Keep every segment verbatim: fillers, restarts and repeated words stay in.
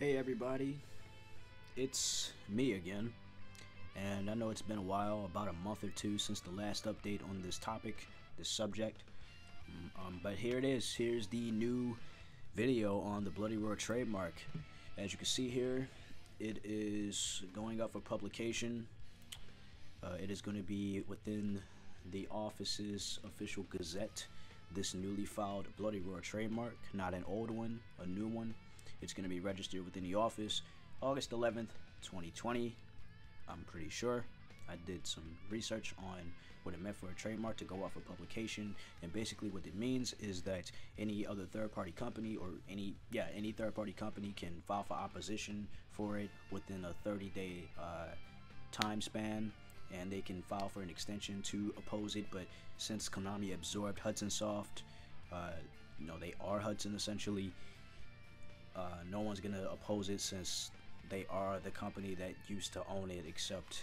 Hey everybody, it's me again, and I know it's been a while, about a month or two since the last update on this topic, this subject, um, but here it is. Here's the new video on the Bloody Roar trademark. As you can see here, it is going up for publication. Uh, it is going to be within the office's official gazette, this newly filed Bloody Roar trademark, not an old one, a new one. It's going to be registered within the office August eleventh, twenty twenty. I'm pretty sure. I did some research on what it meant for a trademark to go off of publication, and basically what it means is that any other third-party company or any yeah any third-party company can file for opposition for it within a thirty-day uh, time span, and they can file for an extension to oppose it. But since Konami absorbed Hudson Soft, uh, you know, they are Hudson essentially. Uh, no one's gonna oppose it since they are the company that used to own it, except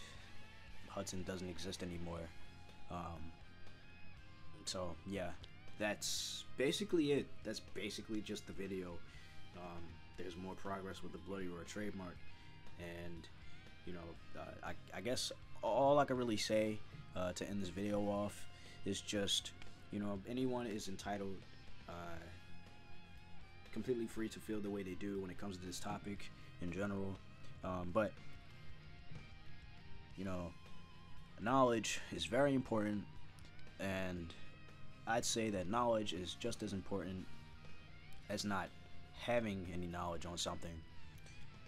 Hudson doesn't exist anymore. Um, so yeah, that's basically it. That's basically just the video. Um, there's more progress with the Bloody Roar trademark, and you know, uh, I, I guess all I can really say uh, to end this video off is just, you know, anyone is entitled. Uh, completely free to feel the way they do when it comes to this topic in general, um, but you know, knowledge is very important, and I'd say that knowledge is just as important as not having any knowledge on something.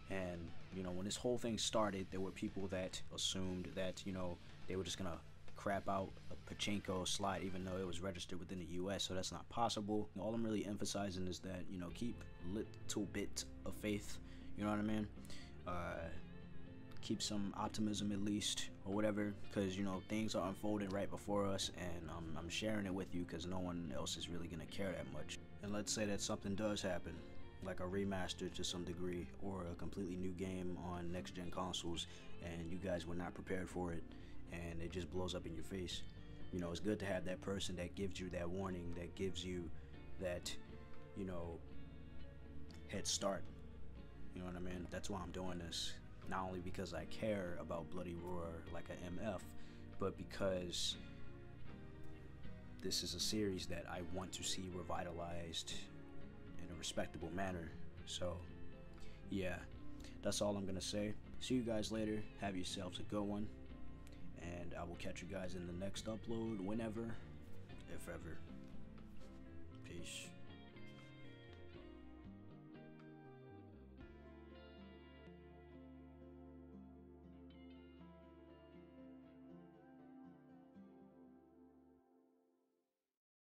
And you know, when this whole thing started, there were people that assumed that, you know, they were just gonna crap out a pachinko slot, even though it was registered within the U S, so that's not possible. All I'm really emphasizing is that, you know, keep little bit of faith, you know what I mean? Uh, keep some optimism at least, or whatever, because, you know, things are unfolding right before us, and um, I'm sharing it with you because no one else is really going to care that much. And let's say that something does happen, like a remaster to some degree, or a completely new game on next-gen consoles, and you guys were not prepared for it, and it just blows up in your face. You know, it's good to have that person that gives you that warning, that gives you that, you know, head start. You know what I mean? That's why I'm doing this. Not only because I care about Bloody Roar like an M F, but because this is a series that I want to see revitalized in a respectable manner. So, yeah, that's all I'm gonna say. See you guys later. Have yourselves a good one. And I will catch you guys in the next upload, whenever, if ever. Peace.